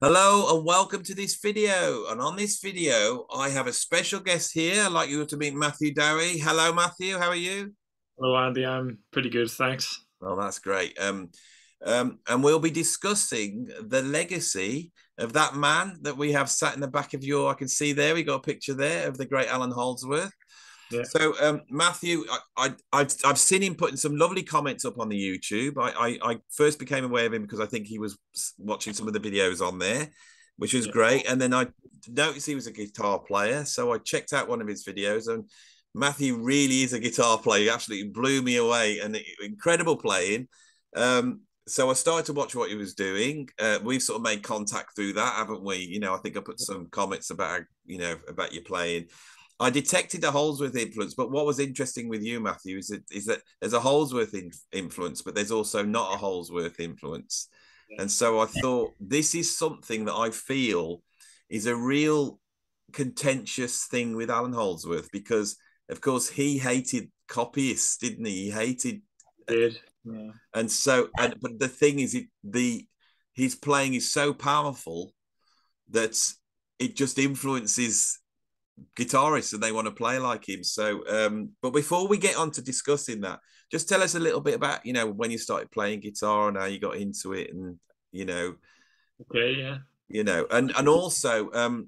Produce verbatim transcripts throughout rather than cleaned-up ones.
Hello and welcome to this video. And on this video, I have a special guest here. I'd like you to meet Matthew Dowie. Hello, Matthew. How are you? Hello, Andy. I'm pretty good, thanks. Oh, that's great. Um, um, and we'll be discussing the legacy of that man that we have sat in the back of your, I can see there, we got a picture there of the great Alan Holdsworth. Yeah. So, um, Matthew, I, I, I've, I've seen him putting some lovely comments up on the YouTube. I, I, I first became aware of him because I think he was watching some of the videos on there, which was yeah. great. And then I noticed he was a guitar player. So I checked out one of his videos, and Matthew really is a guitar player. He absolutely blew me away, and incredible playing. Um, so I started to watch what he was doing. Uh, we've sort of made contact through that, haven't we? You know, I think I put some comments about, you know, about your playing. I detected a Holdsworth influence, but what was interesting with you, Matthew, is that, is that there's a Holdsworth in, influence, but there's also not a Holdsworth influence. Yeah. And so I thought, this is something that I feel is a real contentious thing with Alan Holdsworth, because, of course, he hated copyists, didn't he? He hated... He did, yeah. And so, and, but the thing is, it, the his playing is so powerful that it just influences guitarists and they want to play like him. So um but before we get on to discussing that, just tell us a little bit about, you know, when you started playing guitar and how you got into it, and you know okay yeah you know and and also um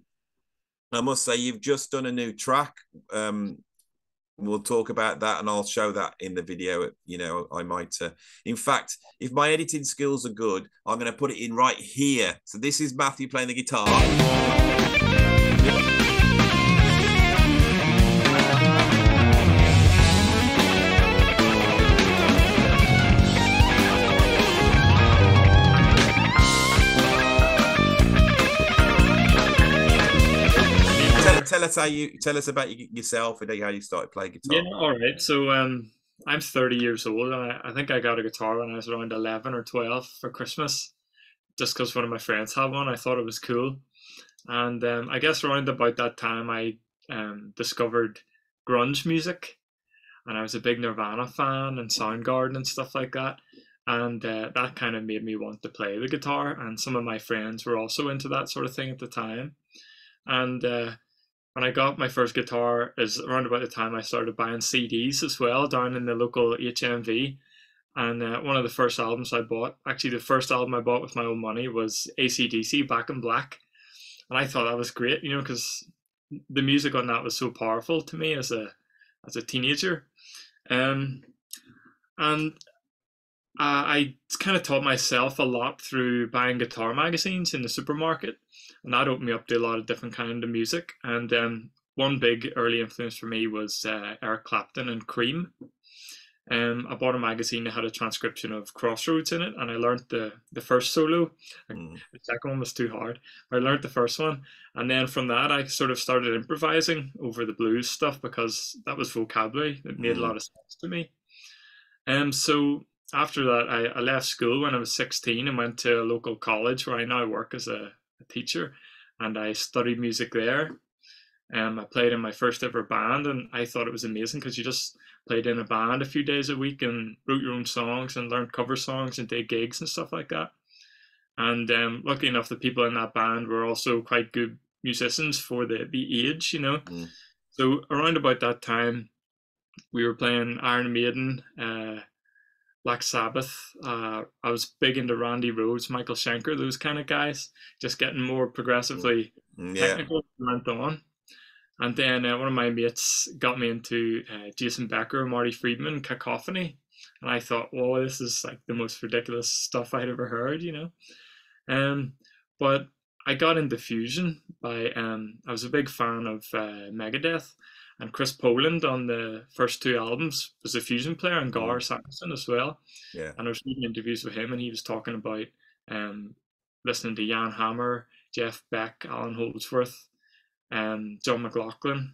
I must say you've just done a new track. Um we'll talk about that, and I'll show that in the video. You know, I might uh, in fact, if my editing skills are good, I'm going to put it in right here. So this is Matthew playing the guitar. Tell us how you tell us about yourself and how you started playing guitar. Yeah, all right. So um, I'm thirty years old, and I, I think I got a guitar when I was around eleven or twelve for Christmas, just because one of my friends had one. I thought it was cool, and um, I guess around about that time I um, discovered grunge music, and I was a big Nirvana fan and Soundgarden and stuff like that, and uh, that kind of made me want to play the guitar. And some of my friends were also into that sort of thing at the time, and. Uh, When I got my first guitar is around about the time I started buying C Ds as well down in the local H M V, and uh, one of the first albums I bought, actually the first album I bought with my own money, was A C D C, Back in Black, and I thought that was great, you know, because the music on that was so powerful to me as a as a teenager, um, and uh, I kind of taught myself a lot through buying guitar magazines in the supermarket. And that opened me up to a lot of different kind of music. And um, one big early influence for me was uh, Eric Clapton and Cream. Um, I bought a magazine that had a transcription of Crossroads in it, and I learned the, the first solo. Mm. The second one was too hard. I learned the first one. And then from that, I sort of started improvising over the blues stuff, because that was vocabulary. It made mm. a lot of sense to me. Um, so after that, I, I left school when I was sixteen and went to a local college where I now work as a a teacher, and I studied music there. Um, I played in my first ever band, and I thought it was amazing because you just played in a band a few days a week and wrote your own songs and learned cover songs and did gigs and stuff like that. And um, lucky enough, the people in that band were also quite good musicians for the, the age, you know. Mm. So around about that time, we were playing Iron Maiden, uh, Black Sabbath. Uh, I was big into Randy Rhodes, Michael Schenker, those kind of guys, just getting more progressively yeah. technical went on. And then uh, one of my mates got me into uh, Jason Becker, Marty Friedman, Cacophony. And I thought, whoa, this is like the most ridiculous stuff I'd ever heard, you know. Um, but I got into fusion by, um, I was a big fan of uh, Megadeth. And Chris Poland on the first two albums was a fusion player, and Gar Sanderson as well. Yeah. And I was reading interviews with him, and he was talking about um, listening to Jan Hammer, Jeff Beck, Alan Holdsworth, um, John McLaughlin,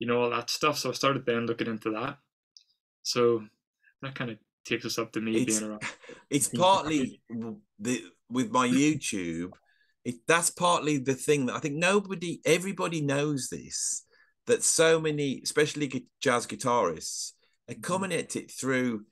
you know, all that stuff. So I started then looking into that. So that kind of takes us up to me it's, being around. It's partly the with my YouTube, it, that's partly the thing that I think nobody, everybody knows this. That so many, especially jazz guitarists, are coming at it through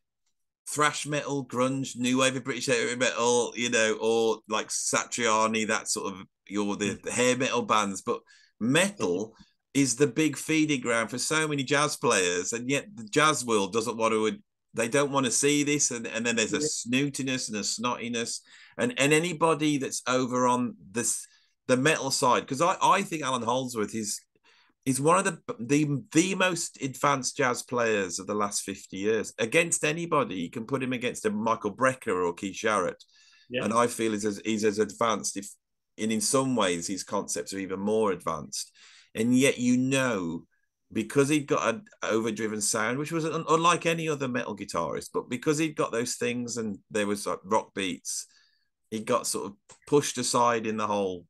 thrash metal, grunge, new wave of British heavy metal, you know, or like Satriani, that sort of, you're the, the hair metal bands, but metal is the big feeding ground for so many jazz players, and yet the jazz world doesn't want to, they don't want to see this, and, and then there's a snootiness and a snottiness, and, and anybody that's over on this the metal side, because I, I think Alan Holdsworth is is one of the, the the most advanced jazz players of the last fifty years. Against anybody, you can put him against a Michael Brecker or Keith Jarrett, yeah. and I feel he's as, he's as advanced, if and in some ways his concepts are even more advanced. And yet, you know, because he'd got an overdriven sound, which was un unlike any other metal guitarist, but because he'd got those things and there was like rock beats, he got sort of pushed aside in the whole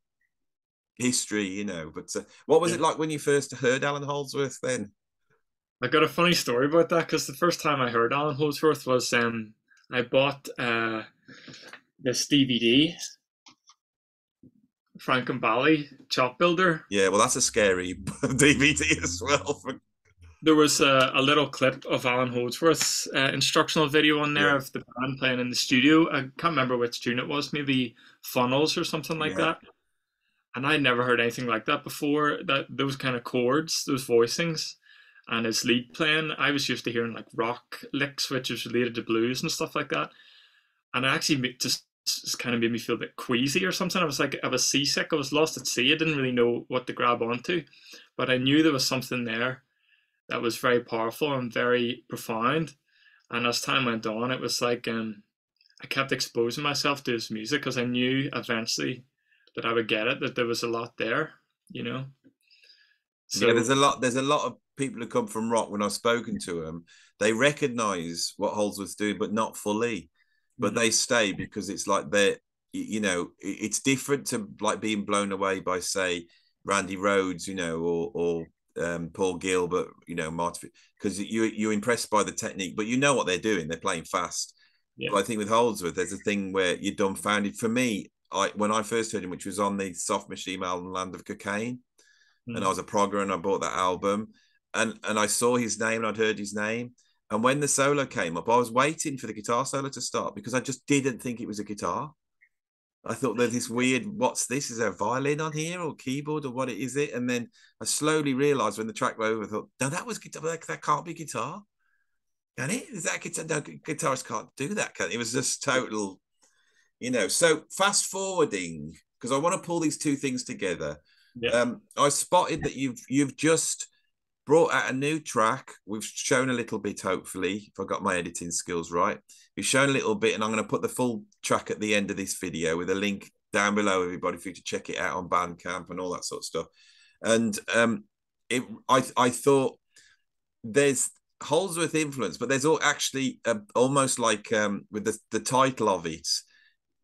history, you know. But uh, what was yeah. it like when you first heard Alan Holdsworth then? I got a funny story about that, because the first time I heard Alan Holdsworth was um, I bought uh, this D V D, Frank and Bally, Chop Builder. Yeah, well, that's a scary D V D as well. There was a, a little clip of Alan Holdsworth's uh, instructional video on there yeah. of the band playing in the studio. I can't remember which tune it was, maybe Funnels or something like yeah. that. And I never heard anything like that before, that those kind of chords, those voicings, and his lead playing. I was used to hearing like rock licks, which is related to blues and stuff like that. And I actually just... just kind of made me feel a bit queasy or something. I was like, I was seasick. I was lost at sea. I didn't really know what to grab onto, but I knew there was something there that was very powerful and very profound. And as time went on, it was like, um, I kept exposing myself to his music because I knew eventually that I would get it, that there was a lot there, you know? So yeah, there's a lot, there's a lot of people who come from rock. When I've spoken to them, they recognize what Holdsworth's doing, but not fully. But they stay because it's like they're, you know, it's different to like being blown away by, say, Randy Rhodes, you know, or or um, Paul Gilbert, you know, Marty, because you, you're impressed by the technique, but you know what they're doing. They're playing fast. Yeah. But I think with Holdsworth, there's a thing where you're dumbfounded. For me, I when I first heard him, which was on the Soft Machine album, Land of Cocaine, mm-hmm. and I was a progger and I bought that album, and, and I saw his name and I'd heard his name. And when the solo came up, I was waiting for the guitar solo to start because I just didn't think it was a guitar. I thought that this weird, what's this? Is there a violin on here or keyboard or what is it? And then I slowly realised when the track was over, I thought, no, that was guitar. That, that can't be guitar. Can it? Is that guitar? No, guitarists can't do that. Can it? It was just total, you know. So fast forwarding, because I want to pull these two things together. Yeah. Um, I spotted that you've you've just... brought out a new track. We've shown a little bit, hopefully, if I got my editing skills right. We've shown a little bit, and I'm going to put the full track at the end of this video with a link down below, everybody, for you to check it out on Bandcamp and all that sort of stuff. And um, it, I, I thought there's Holdsworth influence, but there's all actually uh, almost like um, with the, the title of it,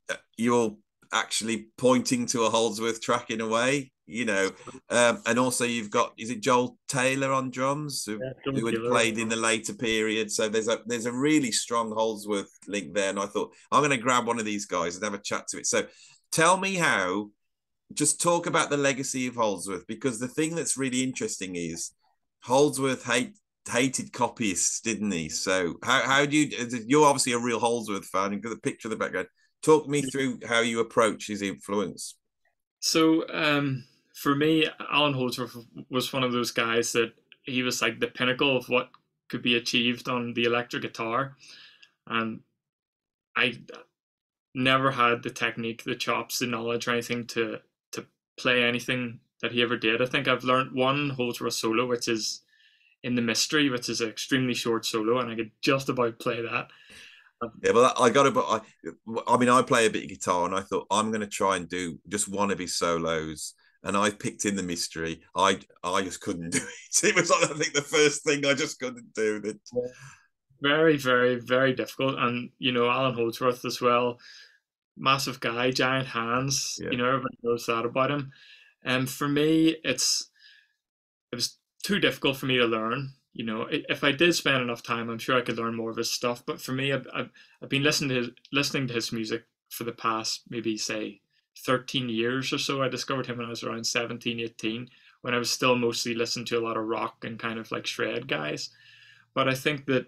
uh, you're actually pointing to a Holdsworth track in a way. You know, um, and also you've got, is it Joel Taylor on drums, who, yeah, who had played in the later period? So there's a there's a really strong Holdsworth link there. And I thought, I'm going to grab one of these guys and have a chat to it. So tell me how, just talk about the legacy of Holdsworth, because the thing that's really interesting is Holdsworth hate, hated copyists, didn't he? So how, how do you, you're obviously a real Holdsworth fan, you've got a picture of the background. Talk me through how you approach his influence. So, um... for me, Alan Holdsworth was one of those guys that he was like the pinnacle of what could be achieved on the electric guitar. And I never had the technique, the chops, the knowledge or anything to, to play anything that he ever did. I think I've learned one Holdsworth solo, which is In the Mystery, which is an extremely short solo, and I could just about play that. Yeah, well, I got it, but I, I mean, I play a bit of guitar and I thought I'm going to try and do just one of his solos. And I picked In the Mystery. I I just couldn't do it. It was, I think, the first thing I just couldn't do. That very, very, very difficult. And you know, Alan Holdsworth as well, massive guy, giant hands. Yeah. You know, everybody knows that about him. And um, for me, it's it was too difficult for me to learn. You know, if I did spend enough time, I'm sure I could learn more of his stuff. But for me, I've I've, I've been listening to his, listening to his music for the past maybe say thirteen years or so. I discovered him when I was around seventeen, eighteen, when I was still mostly listening to a lot of rock and kind of like shred guys. But I think that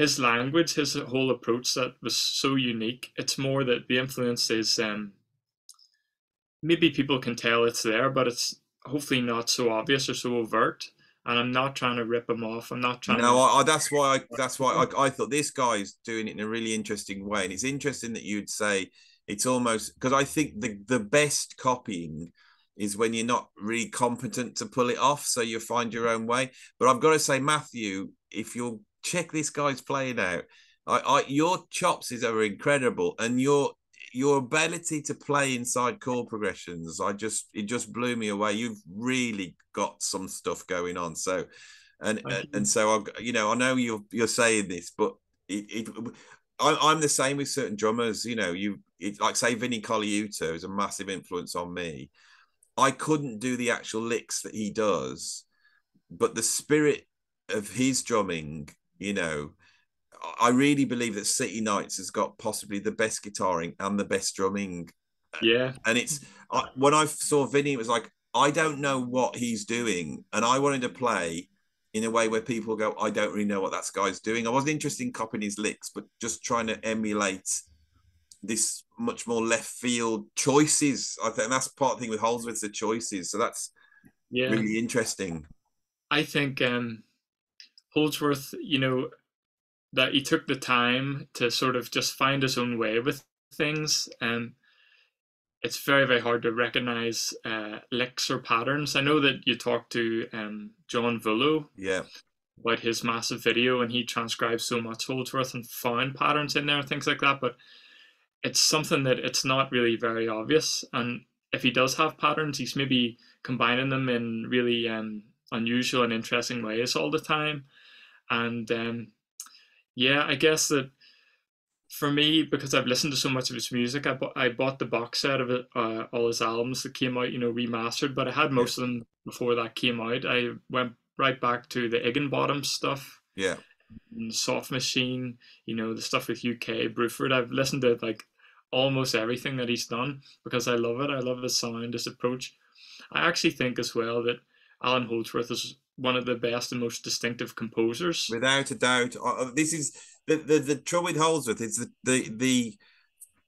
his language, his whole approach that was so unique. It's more that the influence is, um, maybe people can tell it's there, but it's hopefully not so obvious or so overt. And I'm not trying to rip him off. I'm not trying. No, to... I, I, that's why. I, that's why I, I thought this guy is doing it in a really interesting way. And it's interesting that you'd say it's almost, because I think the the best copying is when you're not really competent to pull it off, so you find your own way. But I've got to say, Matthew, if you'll check this guy's playing out, I, I, your chops are incredible, and your your ability to play inside chord progressions, I just it just blew me away. You've really got some stuff going on. So, and and, and so I've, you know, I know you're you're saying this, but it, it I, I'm the same with certain drummers. You know, you it, like say Vinnie Colaiuta is a massive influence on me. I couldn't do the actual licks that he does, but the spirit of his drumming, you know, I really believe that City Nights has got possibly the best guitaring and the best drumming. Yeah. And it's, I, when I saw Vinny, it was like, I don't know what he's doing. And I wanted to play in a way where people go, I don't really know what that guy's doing. I wasn't interested in copying his licks, but just trying to emulate this much more left field choices. I think and that's part of the thing with Holdsworth's, the choices. So that's yeah. really interesting. I think um, Holdsworth, you know, that he took the time to sort of just find his own way with things. Um, it's very, very hard to recognize uh, licks or patterns. I know that you talked to um, John Vullo yeah. about his massive video, and he transcribes so much Holdsworth and found patterns in there and things like that, but it's something that it's not really very obvious. And if he does have patterns, he's maybe combining them in really um, unusual and interesting ways all the time. And um, yeah, I guess that for me, because I've listened to so much of his music, I, bu I bought the box set of uh, all his albums that came out, you know, remastered, but I had most yeah. of them before that came out. I went right back to the Iggenbottom stuff. Yeah. And Soft Machine, you know, the stuff with U K, Bruford. I've listened to like almost everything that he's done because I love it. I love his sound, his approach. I actually think as well that Alan Holdsworth is one of the best and most distinctive composers, without a doubt. Uh, this is the, the the trouble with Holdsworth is the, the the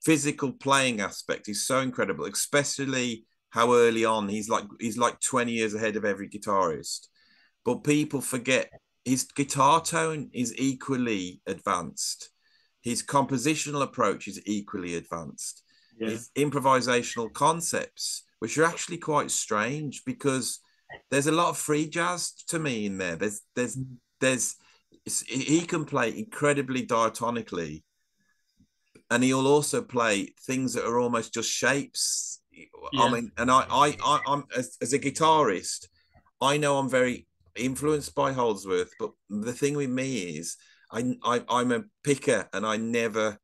physical playing aspect is so incredible, especially how early on he's like he's like twenty years ahead of every guitarist. But people forget his guitar tone is equally advanced, his compositional approach is equally advanced, yeah. his improvisational concepts, which are actually quite strange because there's a lot of free jazz to me in there. There's, there's, there's, he can play incredibly diatonically, and he'll also play things that are almost just shapes. Yeah. I mean, and I, I, I I'm as, as a guitarist, I know I'm very influenced by Holdsworth, but the thing with me is, I, I I'm a picker, and I never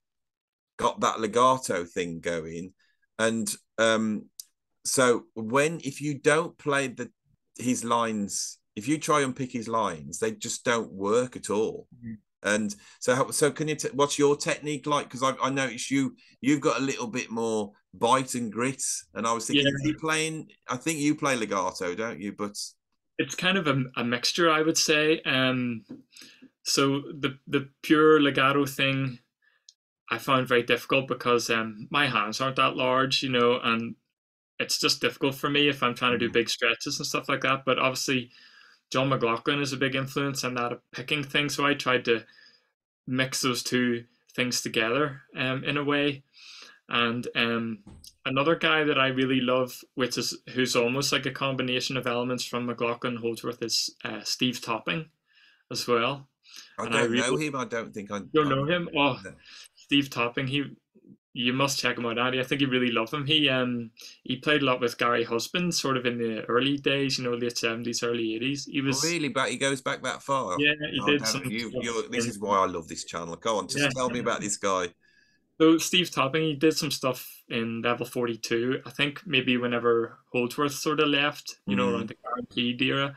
got that legato thing going, and um, so when if you don't play the his lines, if you try and pick his lines, they just don't work at all. Mm-hmm. And so how, so can you t what's your technique like, because I, I noticed you you've got a little bit more bite and grit, and I was thinking, yeah. are you playing, I think you play legato, don't you? But it's kind of a, a mixture, I would say. Um so the the pure legato thing I found very difficult because um my hands aren't that large, you know, and it's just difficult for me if I'm trying to do big stretches and stuff like that. But obviously John McLaughlin is a big influence and that picking thing. So I tried to mix those two things together um, in a way. And um, another guy that I really love, which is, who's almost like a combination of elements from McLaughlin Holdsworth, is uh, Steve Topping as well. I and don't I really, know him. I don't think I don't know him. Oh, no. Steve Topping. He, You must check him out, Andy. I think you really love him. He um he played a lot with Gary Husband, sort of in the early days, you know, late seventies, early eighties. He was oh, really, but he goes back that far. Yeah, he oh, did. Some you, you're, this is why I love this channel. Go on, just yeah. tell me about this guy. So Steve Topping, he did some stuff in Level forty-two. I think maybe whenever Holdsworth sort of left, you mm. know, around the Guaranteed era.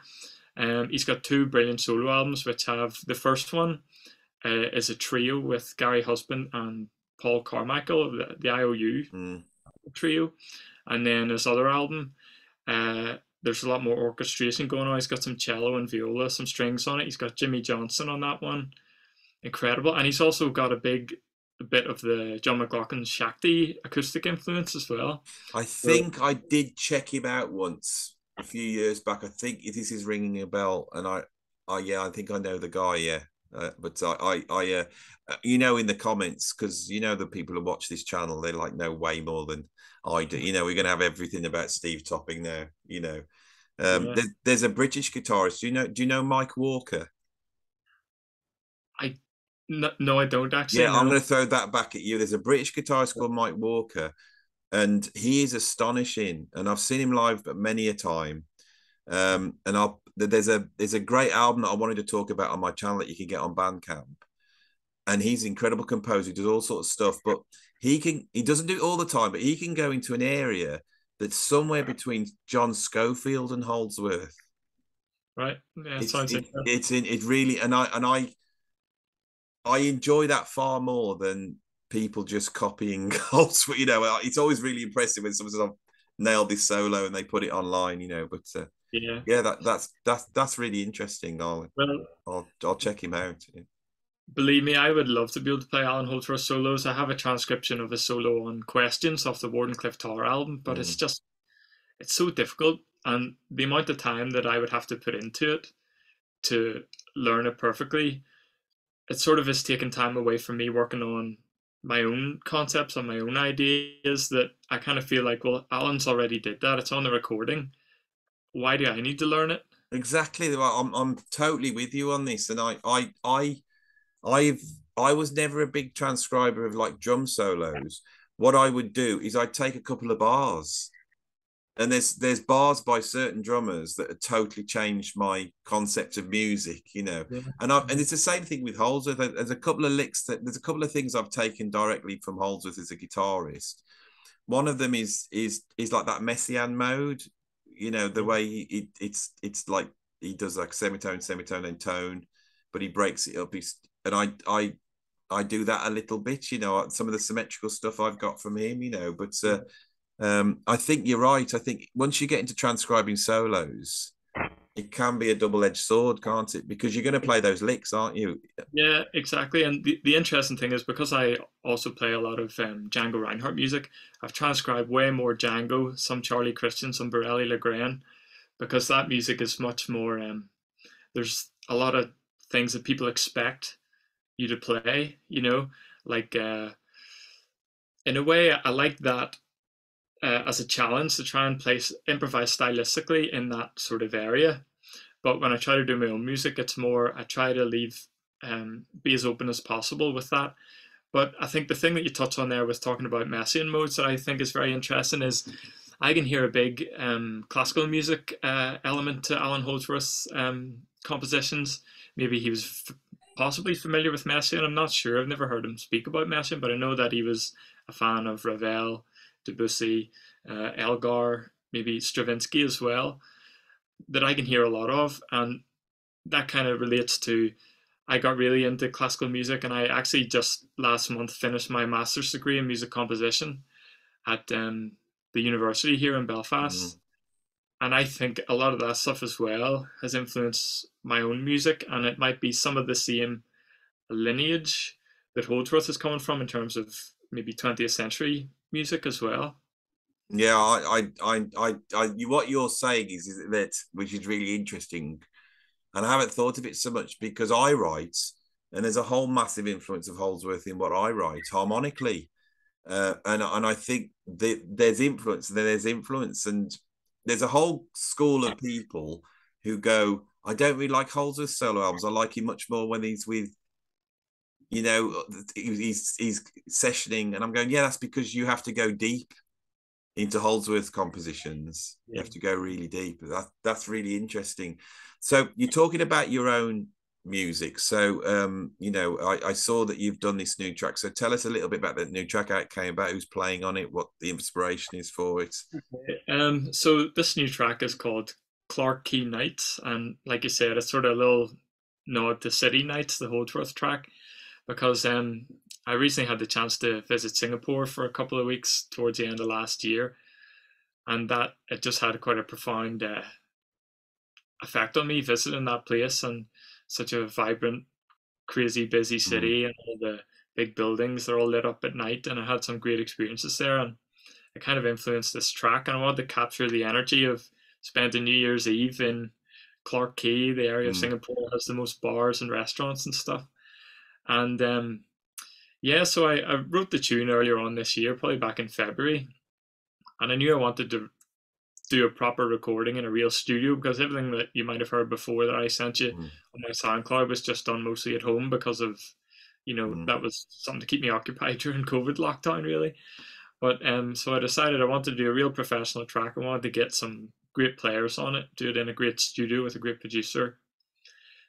Um, he's got two brilliant solo albums, which have the first one uh, is a trio with Gary Husband and Paul Carmichael of the, the I O U mm. trio, and then his other album, uh, there's a lot more orchestration going on. He's got some cello and viola, some strings on it. He's got Jimmy Johnson on that one, incredible. And he's also got a big bit of the John McLaughlin Shakti acoustic influence as well. I think so, I did check him out once a few years back. I think this is ringing a bell, and I, I yeah, I think I know the guy. Yeah, uh, but I, I, I uh, you know, in the comments, because you know the people who watch this channel, they like know way more than I do. You know, we're gonna have everything about Steve Topping now. You know, um, yeah. there's, there's a British guitarist. Do you know? Do you know Mike Walker? I. No, no, I don't actually. Yeah, no. I'm going to throw that back at you. There's a British guitarist called Mike Walker, and he is astonishing. And I've seen him live many a time. Um, and I'll, there's a there's a great album that I wanted to talk about on my channel that you can get on Bandcamp. And he's an incredible composer. He does all sorts of stuff, but he can he doesn't do it all the time. But he can go into an area that's somewhere between John Scofield and Holdsworth. Right. Yeah. It's, sounds it, like it's in it really, and I and I. I enjoy that far more than people just copying Holdsworth. You know, it's always really impressive when someone says, I've nailed this solo and they put it online, you know, but uh, yeah, yeah, that, that's, that's, that's really interesting. I'll, well, I'll, I'll check him out. Yeah. Believe me, I would love to be able to play Alan Holdsworth solos. I have a transcription of a solo on Questions off the Wardenclyffe Tower album, but mm. it's just, it's so difficult. And the amount of time that I would have to put into it to learn it perfectly, it sort of has taken time away from me working on my own concepts, on my own ideas, that I kind of feel like, well, Alan's already did that. It's on the recording. Why do I need to learn it? Exactly. I'm I'm totally with you on this. And I I I I've I was never a big transcriber of like drum solos. What I would do is I'd take a couple of bars. And there's there's bars by certain drummers that have totally changed my concept of music, you know. Yeah. And I and it's the same thing with Holdsworth. There's a couple of licks that there's a couple of things I've taken directly from Holdsworth as a guitarist. One of them is is is like that Messiaen mode, you know, the way he, it it's it's like he does like semitone, semitone, and tone, but he breaks it up. He's and I I I do that a little bit, you know. Some of the symmetrical stuff I've got from him, you know, but. Uh, Um, I think you're right. I think once you get into transcribing solos, it can be a double-edged sword, can't it? Because you're going to play those licks, aren't you? Yeah, exactly. And the, the interesting thing is, because I also play a lot of um, Django Reinhardt music, I've transcribed way more Django, some Charlie Christian, some Borelli Legrand, because that music is much more, um, there's a lot of things that people expect you to play, you know, like uh, in a way I like that. Uh, as a challenge to try and place improvise stylistically in that sort of area. But when I try to do my own music, it's more I try to leave um be as open as possible with that. But I think the thing that you touched on there was talking about Messiaen modes that I think is very interesting is I can hear a big um classical music uh element to Alan Holdsworth's um compositions. Maybe he was f possibly familiar with Messiaen. I'm not sure. I've never heard him speak about Messiaen, but I know that he was a fan of Ravel, Debussy, uh, Elgar, maybe Stravinsky as well, that I can hear a lot of. And that kind of relates to, I got really into classical music, and I actually just last month finished my master's degree in music composition at um, the university here in Belfast. Mm-hmm. And I think a lot of that stuff as well has influenced my own music, and it might be some of the same lineage that Holdsworth is coming from in terms of maybe twentieth century music as well. Yeah, I, I, I, I, you, what you're saying is, is that, which is really interesting, and I haven't thought of it so much because I write, and there's a whole massive influence of Holdsworth in what I write harmonically, uh, and and I think that there's influence, and there's influence, and there's a whole school of people who go, I don't really like Holdsworth's solo albums. I like him much more when he's with. You know, he's he's sessioning, and I'm going, yeah, that's because you have to go deep into Holdsworth compositions. Yeah. You have to go really deep. That that's really interesting. So you're talking about your own music. So um, you know, I, I saw that you've done this new track. So tell us a little bit about that new track, how it came about, who's playing on it, what the inspiration is for it. Um, so this new track is called Clarke Quay Nights, and like you said, it's sort of a little nod to City Nights, the Holdsworth track. Because um, I recently had the chance to visit Singapore for a couple of weeks towards the end of last year, and that it just had quite a profound uh, effect on me visiting that place and such a vibrant crazy busy city, mm. and all the big buildings, they're all lit up at night, and I had some great experiences there, and it kind of influenced this track, and I wanted to capture the energy of spending New Year's Eve in Clarke Quay, the area mm. of Singapore has the most bars and restaurants and stuff. And um, yeah, so I, I wrote the tune earlier on this year, probably back in February, and I knew I wanted to do a proper recording in a real studio, because everything that you might have heard before that I sent you mm. on my SoundCloud was just done mostly at home, because of, you know, mm. that was something to keep me occupied during COVID lockdown, really. But um, so I decided I wanted to do a real professional track. I wanted to get some great players on it, do it in a great studio with a great producer.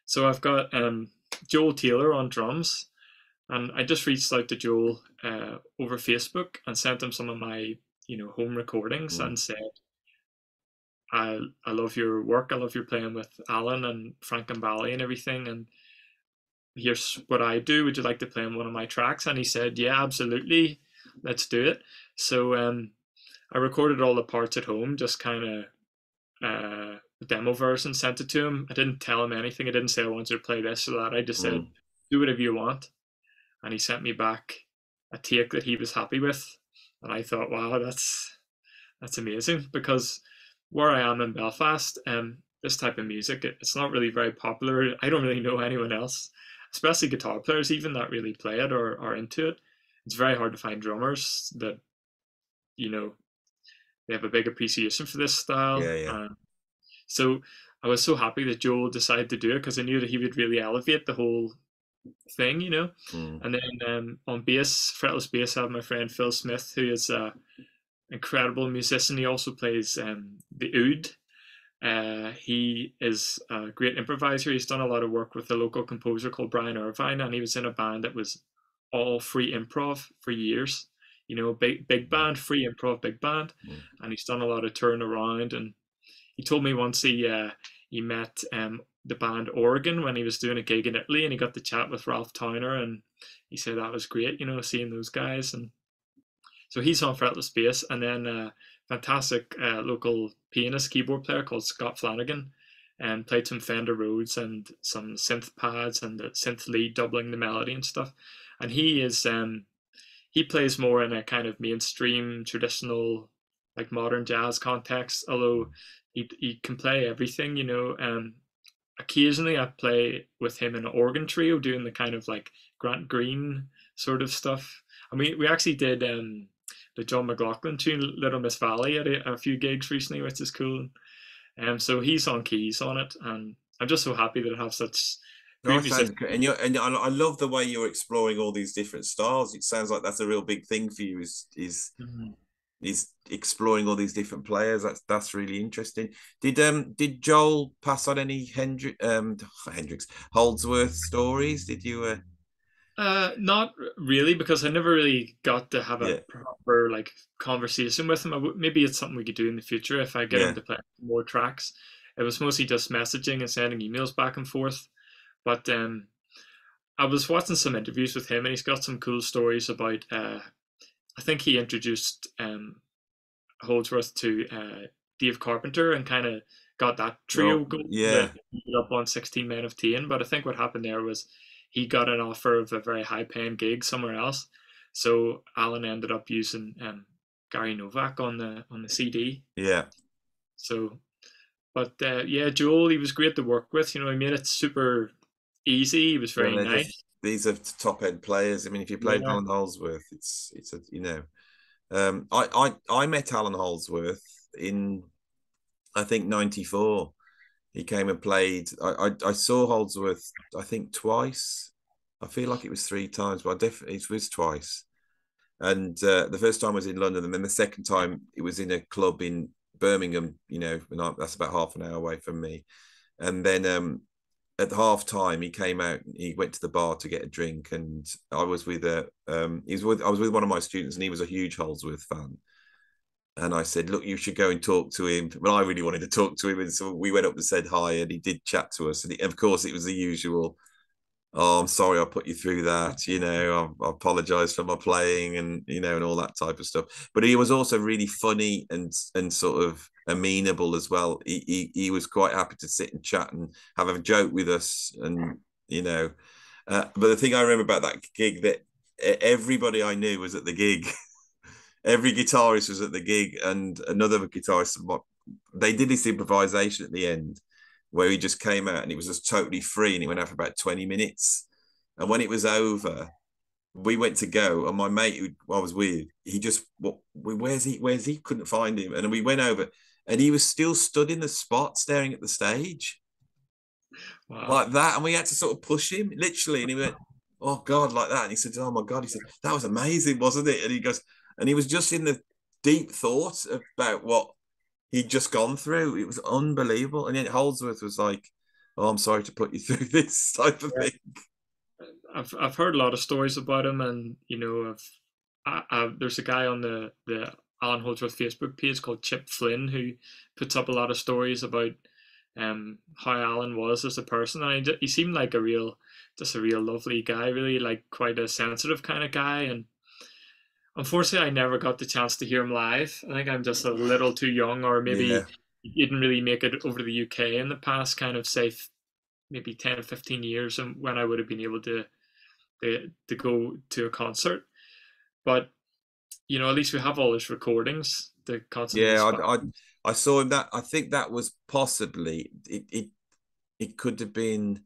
So I've got um, Joel Taylor on drums, and I just reached out to Joel uh, over Facebook and sent him some of my, you know, home recordings mm. and said, I, I love your work. I love your playing with Alan and Frank and Bally and everything. And here's what I do. Would you like to play on one of my tracks? And he said, yeah, absolutely. Let's do it. So um, I recorded all the parts at home, just kind of uh, a demo verse, and sent it to him. I didn't tell him anything. I didn't say I wanted to play this or that. I just said, mm. do whatever you want. And he sent me back a take that he was happy with. And I thought, wow, that's, that's amazing, because where I am in Belfast, um, this type of music, it, it's not really very popular. I don't really know anyone else, especially guitar players, even that really play it or are into it. It's very hard to find drummers that, you know, they have a big appreciation for this style. Yeah, yeah. Um, so I was so happy that Joel decided to do it, because I knew that he would really elevate the whole thing, you know. Mm. And then um, on bass, fretless bass, I have my friend Phil Smith, who is a incredible musician. He also plays um, the oud. Uh, he is a great improviser. He's done a lot of work with a local composer called Brian Irvine, and he was in a band that was all free improv for years, you know, big big band, free improv, big band. Mm. And he's done a lot of turn around. And he told me once he uh, he met um, the band Oregon when he was doing a gig in Italy, and he got to chat with Ralph Towner, and he said that was great, you know, seeing those guys. And so he's on fretless bass, and then a fantastic uh, local pianist keyboard player called Scott Flanagan, and played some Fender Rhodes and some synth pads and the synth lead doubling the melody and stuff. And he is um, he plays more in a kind of mainstream, traditional, like modern jazz context, although he, he can play everything, you know. Um, occasionally I play with him in an organ trio, doing the kind of like Grant Green sort of stuff. And we, we actually did um, the John McLaughlin tune Little Miss Valley at a, a few gigs recently, which is cool. And um, so he's on keys on it, and I'm just so happy that I have such no, sounds, and you and I love the way you're exploring all these different styles. It sounds like that's a real big thing for you, is is mm-hmm. is exploring all these different players. That's that's really interesting. Did um did Joel pass on any Hendri um Hendrix Holdsworth stories? Did you? Uh... Uh, not really, because I never really got to have a yeah. proper like conversation with him. I w maybe it's something we could do in the future if I get yeah. him to play more tracks. It was mostly just messaging and sending emails back and forth. But um, I was watching some interviews with him, and he's got some cool stories about, uh, I think he introduced um, Holdsworth to uh, Dave Carpenter and kind of got that trio oh, going. Yeah. Up on sixteen men of ten. But I think what happened there was he got an offer of a very high paying gig somewhere else. So Alan ended up using um, Gary Novak on the, on the C D. Yeah. So, but uh, yeah, Joel, he was great to work with. You know, he made it super easy. He was very well, nice. Just, these are top end players. I mean, if you played yeah. Alan Holdsworth, it's it's a you know, um, I I I met Alan Holdsworth in I think ninety-four. He came and played. I, I I saw Holdsworth I think twice. I feel like it was three times, but I definitely it was twice. And uh, the first time was in London, and then the second time it was in a club in Birmingham. You know, and I, that's about half an hour away from me. And then um. At half time, he came out. He went to the bar to get a drink, and I was with a. Um, he was with. I was with one of my students, and he was a huge Holdsworth fan. And I said, "Look, you should go and talk to him." Well, I really wanted to talk to him, and so we went up and said hi, and he did chat to us. And he, of course, it was the usual. Oh, I'm sorry, I put you through that. You know, I, I apologise for my playing, and you know, and all that type of stuff. But he was also really funny and and sort of amenable as well. He, he he was quite happy to sit and chat and have a joke with us, and you know, Uh, but the thing I remember about that gig, that everybody I knew was at the gig. Every guitarist was at the gig, and another guitarist, they did this improvisation at the end where he just came out and it was just totally free, and it went out for about twenty minutes. And when it was over, we went to go, and my mate who I was with, he just, what, where's he, where's he? Couldn't find him. And we went over, and he was still stood in the spot staring at the stage. Wow. Like that. And we had to sort of push him, literally. And he went, oh God, like that. And he said, oh my God. He said, that was amazing, wasn't it? And he goes, and he was just in the deep thought about what he'd just gone through. It was unbelievable. And then Holdsworth was like, oh, I'm sorry to put you through this type of yeah. thing. I've I've heard a lot of stories about him, and you know, I've, I, I, there's a guy on the, the Alan Holdsworth Facebook page called Chip Flynn who puts up a lot of stories about um how Alan was as a person, and he, he seemed like a real, just a real lovely guy, really, like quite a sensitive kind of guy. And unfortunately, I never got the chance to hear him live. I think I'm just a little too young, or maybe yeah. he didn't really make it over to the U K in the past kind of say maybe ten or fifteen years, and when I would have been able to to go to a concert. But you know, at least we have all those recordings, the concert. Yeah, I, I I saw him. That I think that was possibly it it, it could have been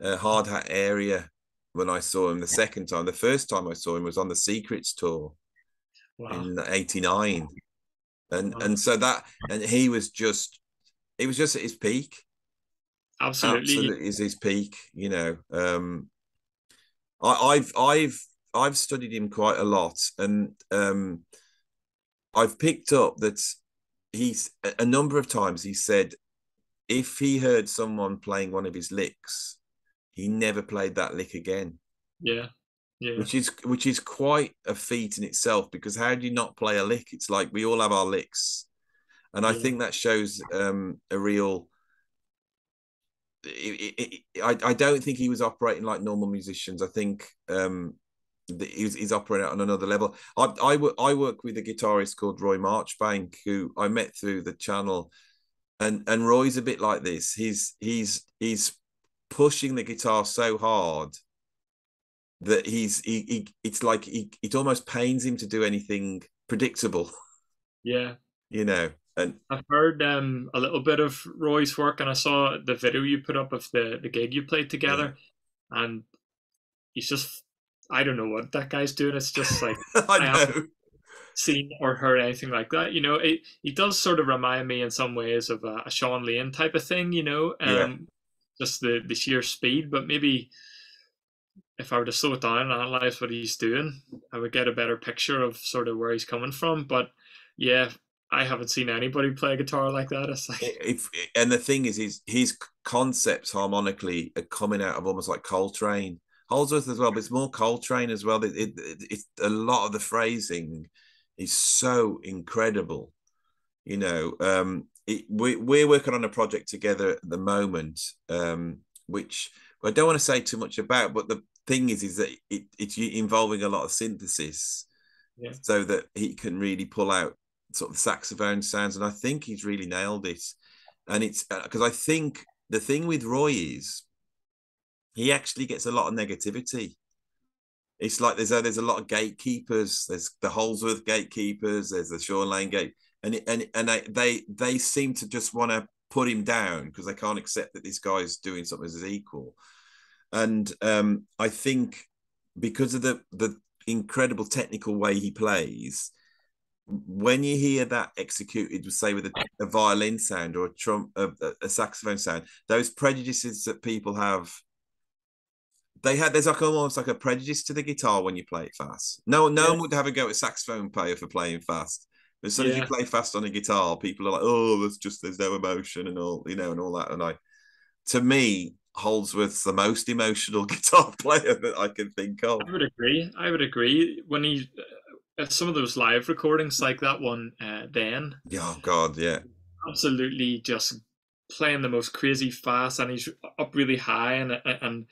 a Hard Hat area when I saw him the second time. The first time I saw him was on the Secrets tour. Wow. In eighty-nine. And wow. and so that, and he was just he was just at his peak. Absolutely. Absolutely is his peak, you know. Um I, I've I've I've studied him quite a lot, and um, I've picked up that he's a number of times he said if he heard someone playing one of his licks, he never played that lick again. Yeah, yeah. Which is which is quite a feat in itself, because how do you not play a lick? It's like we all have our licks, and yeah. I think that shows um, a real. It, it, it, I, I don't think he was operating like normal musicians. I think um, the, he's, he's operating on another level. I, I, I work with a guitarist called Roy Marchbank, who I met through the channel, and and Roy's a bit like this. He's he's he's pushing the guitar so hard that he's he, he it's like he, it almost pains him to do anything predictable. Yeah, you know. And I've heard um, a little bit of Roy's work, and I saw the video you put up of the, the gig you played together, yeah. and he's just, I don't know what that guy's doing. It's just like, I, I haven't seen or heard anything like that. You know, it, it does sort of remind me in some ways of a, a Sean Lane type of thing, you know, um, yeah. just the, the sheer speed. But maybe if I were to slow it down and analyze what he's doing, I would get a better picture of sort of where he's coming from. But yeah, I haven't seen anybody play guitar like that. It's like... if, and the thing is, his, his concepts harmonically are coming out of almost like Coltrane. Holdsworth as well, but it's more Coltrane as well. It, it, it's a lot of the phrasing is so incredible. You know, um, it, we, we're working on a project together at the moment, um, which I don't want to say too much about, but the thing is, is that it, it's involving a lot of synthesis, yeah. so that he can really pull out sort of saxophone sounds, and I think he's really nailed it. And it's because uh, I think the thing with Roy is he actually gets a lot of negativity. It's like there's a, there's a lot of gatekeepers. There's the Holdsworth gatekeepers. There's the Sean Lane gate, and and and they they, they seem to just want to put him down because they can't accept that this guy's doing something as his equal. And um, I think because of the the incredible technical way he plays. When you hear that executed, say with a, a violin sound or a trump, a, a saxophone sound, those prejudices that people have, they had there's like almost like a prejudice to the guitar when you play it fast. No, no yeah. one would have a go at a saxophone player for playing fast, but as soon yeah. as you play fast on a guitar, people are like, oh, there's just there's no emotion and all, you know, and all that. And I, to me, Holdsworth's the most emotional guitar player that I can think of. I would agree. I would agree when he. Some of those live recordings, like that one, uh, then. Oh God, yeah. Absolutely, just playing the most crazy fast, and he's up really high, and and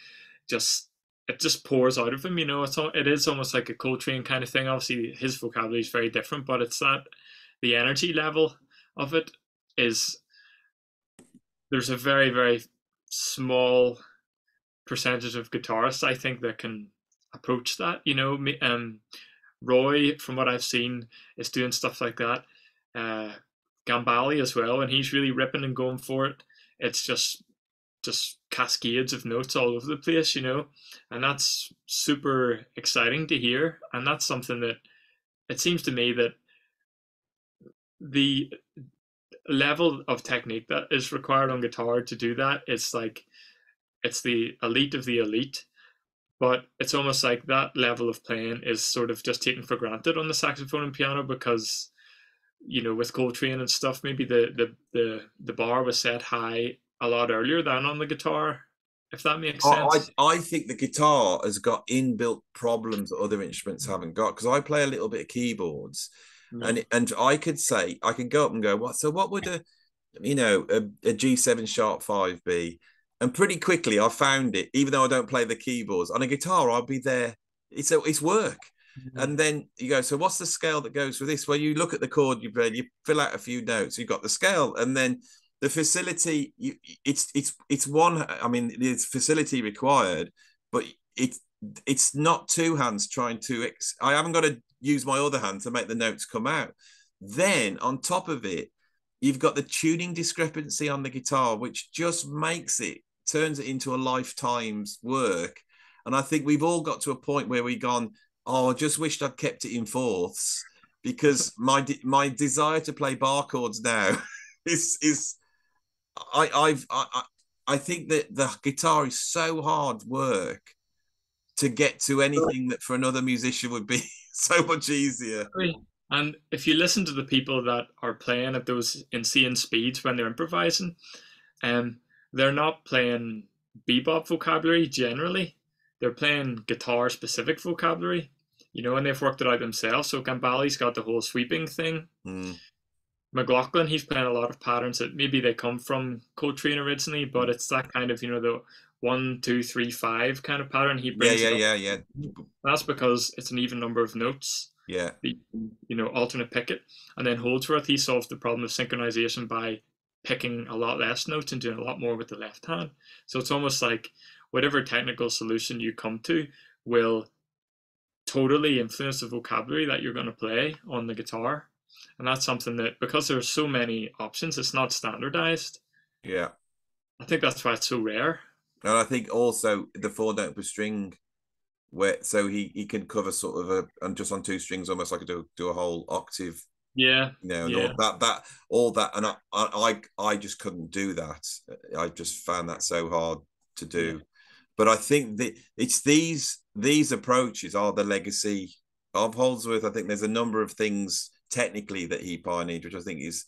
just it just pours out of him. You know, it's it is almost like a Coltrane kind of thing. Obviously, his vocabulary is very different, but it's that the energy level of it is. There's a very very small percentage of guitarists, I think, that can approach that. You know, um, Roy, from what I've seen, is doing stuff like that. Uh, Gambale as well, and he's really ripping and going for it. It's just just cascades of notes all over the place, you know, and that's super exciting to hear. And that's something that, it seems to me, that the level of technique that is required on guitar to do that, it's like, it's the elite of the elite. But it's almost like that level of playing is sort of just taken for granted on the saxophone and piano, because, you know, with Coltrane and stuff, maybe the the the, the bar was set high a lot earlier than on the guitar, if that makes oh, sense. I, I think the guitar has got inbuilt problems that other instruments haven't got, because I play a little bit of keyboards, mm. and and I could say, I can go up and go, what? So what would a, you know, a, a G seven sharp five be? And pretty quickly I found it, even though I don't play the keyboards. On a guitar, I'll be there. It's a, it's work. Mm-hmm. And then you go, so what's the scale that goes with this? Well, you look at the chord you play, you fill out a few notes, you've got the scale, and then the facility. You, it's it's it's one. I mean, there's facility required, but it's it's not two hands trying to. Ex I haven't got to use my other hand to make the notes come out. Then on top of it, you've got the tuning discrepancy on the guitar, which just makes it, turns it into a lifetime's work. And I think we've all got to a point where we've gone, oh, I just wished I'd kept it in fourths, because my de my desire to play bar chords now is is I I've I I think that the guitar is so hard work to get to anything that for another musician would be so much easier. And if you listen to the people that are playing at those insane speeds when they're improvising, um, they're not playing bebop vocabulary generally. They're playing guitar-specific vocabulary, you know, and they've worked it out themselves. So Gambale's got the whole sweeping thing. Mm. McLaughlin, he's playing a lot of patterns that maybe they come from Coltrane originally, but it's that kind of, you know, the one, two, three, five kind of pattern he brings. Yeah, yeah, yeah, yeah. That's because it's an even number of notes. Yeah. The, you know, alternate picket. And then Holdsworth, he solved the problem of synchronization by picking a lot less notes and doing a lot more with the left hand. So it's almost like whatever technical solution you come to will totally influence the vocabulary that you're going to play on the guitar. And that's something that, because there's so many options, it's not standardized. Yeah. I think that's why it's so rare. And I think also the four note per string, where so he he can cover sort of a, and just on two strings, almost like do do a whole octave. Yeah. You know, yeah. All that that all that, and I I I just couldn't do that. I just found that so hard to do. Yeah. But I think that it's these these approaches are the legacy of Holdsworth. I think there's a number of things technically that he pioneered, which I think is,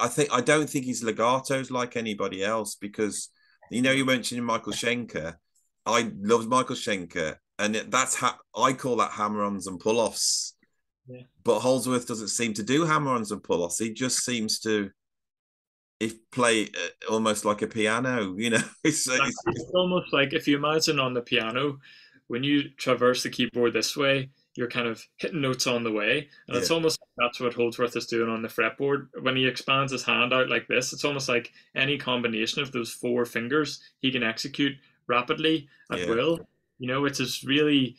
I think I don't think his legato's like anybody else, because, you know, you mentioned Michael Schenker. I loved Michael Schenker, and that's how I call that hammer-ons and pull-offs. Yeah. But Holdsworth doesn't seem to do hammer-ons and pull-offs. He just seems to if play uh, almost like a piano, you know. It's, it's, it's almost like, if you imagine on the piano, when you traverse the keyboard this way, you're kind of hitting notes on the way. And yeah. It's almost like that's what Holdsworth is doing on the fretboard. When he expands his hand out like this, it's almost like any combination of those four fingers he can execute rapidly at yeah. will. You know, it's just really,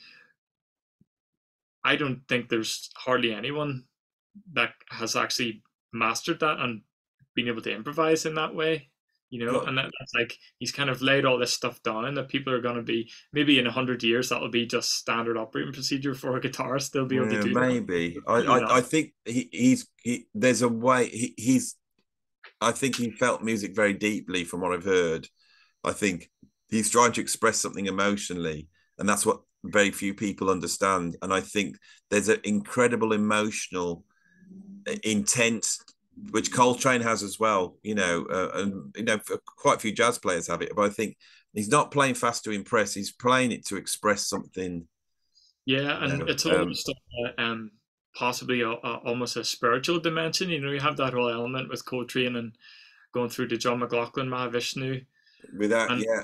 I don't think there's hardly anyone that has actually mastered that and been able to improvise in that way, you know. Well, and that, that's like, he's kind of laid all this stuff down that people are going to be, maybe in a hundred years, that'll be just standard operating procedure for a guitarist. They'll be able yeah, to do maybe. That. I, I, I think he, he's, he, there's a way he, he's, I think he felt music very deeply from what I've heard. I think he's trying to express something emotionally, and that's what very few people understand. And I think there's an incredible emotional intent, which Coltrane has as well, you know, uh, and, you know, quite a few jazz players have it. But I think he's not playing fast to impress, he's playing it to express something. Yeah, and you know, it's almost um, a, um, possibly a, a, almost a spiritual dimension. You know, you have that whole element with Coltrane and going through to John McLaughlin, Mahavishnu. Without, and, yeah.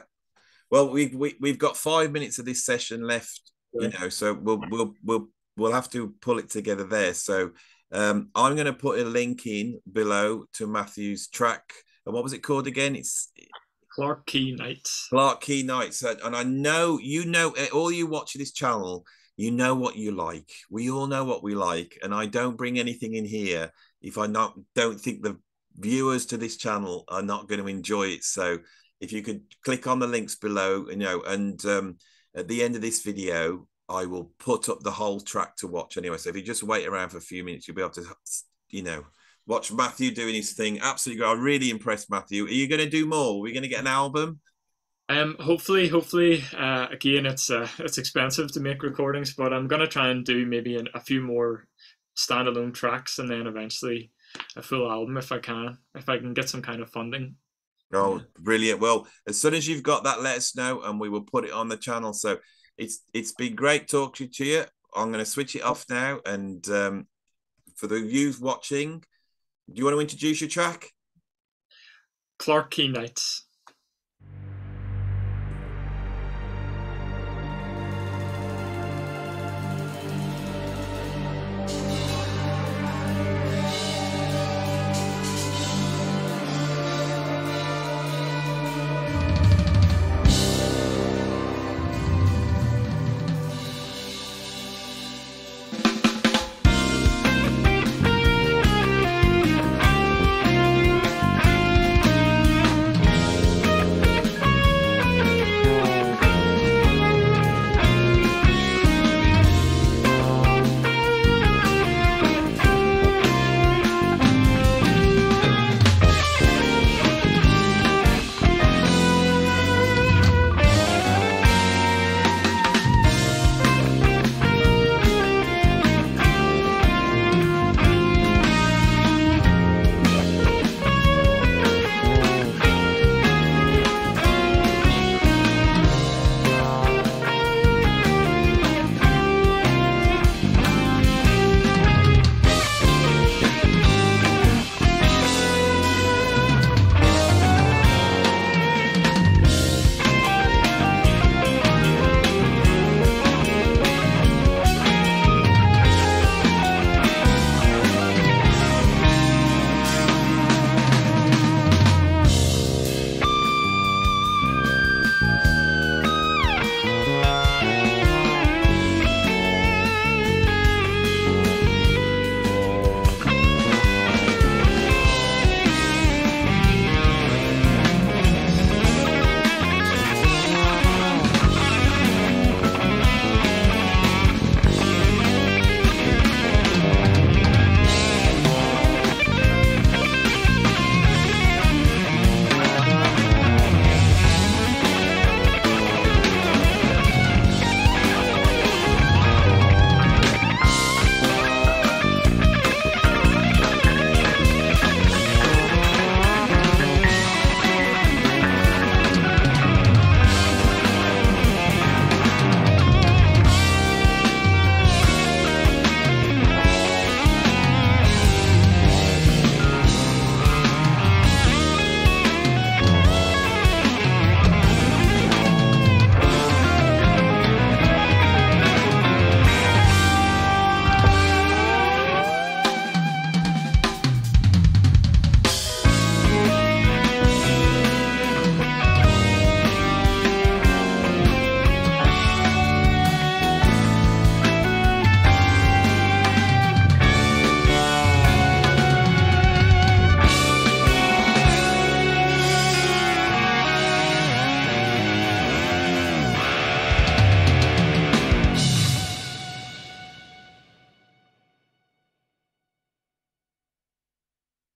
Well, we've we, we've got five minutes of this session left, you know, so we'll we'll we'll we'll have to pull it together there. So um, I'm going to put a link in below to Matthew's track, and what was it called again? It's Clarke Quay Nights. Clarke Quay Nights. And I know, you know, all you watch this channel, you know what you like. We all know what we like. And I don't bring anything in here if I not don't think the viewers to this channel are not going to enjoy it. So if you could click on the links below, you know, and um, at the end of this video, I will put up the whole track to watch anyway. So if you just wait around for a few minutes, you'll be able to, you know, watch Matthew doing his thing. Absolutely great. I'm really impressed, Matthew. Are you going to do more? Are we going to get an album? Um, hopefully, hopefully. Uh, again, it's uh, it's expensive to make recordings, but I'm going to try and do maybe an, a few more standalone tracks, and then eventually a full album if I can, if I can get some kind of funding. Oh, brilliant. Well, as soon as you've got that, let us know and we will put it on the channel. So it's it's been great talking to you. I'm going to switch it off now. And um, for the viewers watching, do you want to introduce your track? Clarke Quay Nights.